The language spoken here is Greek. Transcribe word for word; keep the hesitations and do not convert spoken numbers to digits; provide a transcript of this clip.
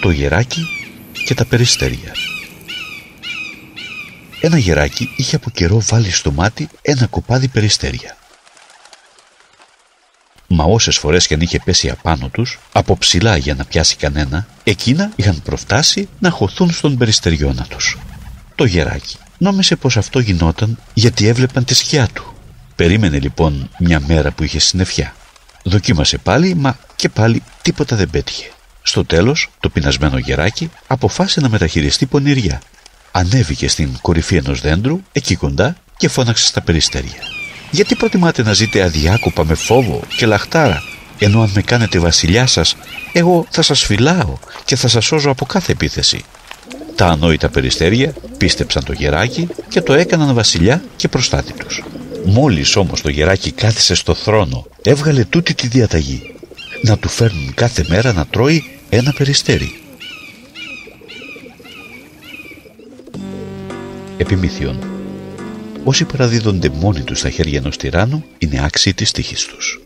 το γεράκι και τα περιστέρια. Ένα γεράκι είχε από καιρό βάλει στο μάτι ένα κοπάδι περιστέρια. Μα όσες φορές και αν είχε πέσει απάνω τους, από ψηλά για να πιάσει κανένα, εκείνα είχαν προφτάσει να χωθούν στον περιστεριώνα τους. Το γεράκι νόμισε πως αυτό γινόταν γιατί έβλεπαν τη σκιά του. Περίμενε λοιπόν μια μέρα που είχε συννεφιά. Δοκίμασε πάλι, μα και πάλι τίποτα δεν πέτυχε. Στο τέλος, το πεινασμένο γεράκι αποφάσισε να μεταχειριστεί πονηριά. Ανέβηκε στην κορυφή ενός δέντρου, εκεί κοντά, και φώναξε στα περιστέρια. «Γιατί προτιμάτε να ζείτε αδιάκοπα με φόβο και λαχτάρα, ενώ αν με κάνετε βασιλιά σας, εγώ θα σας φυλάω και θα σας σώζω από κάθε επίθεση». Τα ανόητα περιστέρια πίστεψαν το γεράκι και το έκαναν βασιλιά και προστάτη τους. Μόλις όμως το γεράκι κάθισε στο θρόνο, έβγαλε τούτη τη διαταγή: να του φέρνουν κάθε μέρα να τρώει ένα περιστέρι. Επιμύθιον. Όσοι παραδίδονται μόνοι τους στα χέρια ενός τυράννου είναι άξιοι της τύχης τους.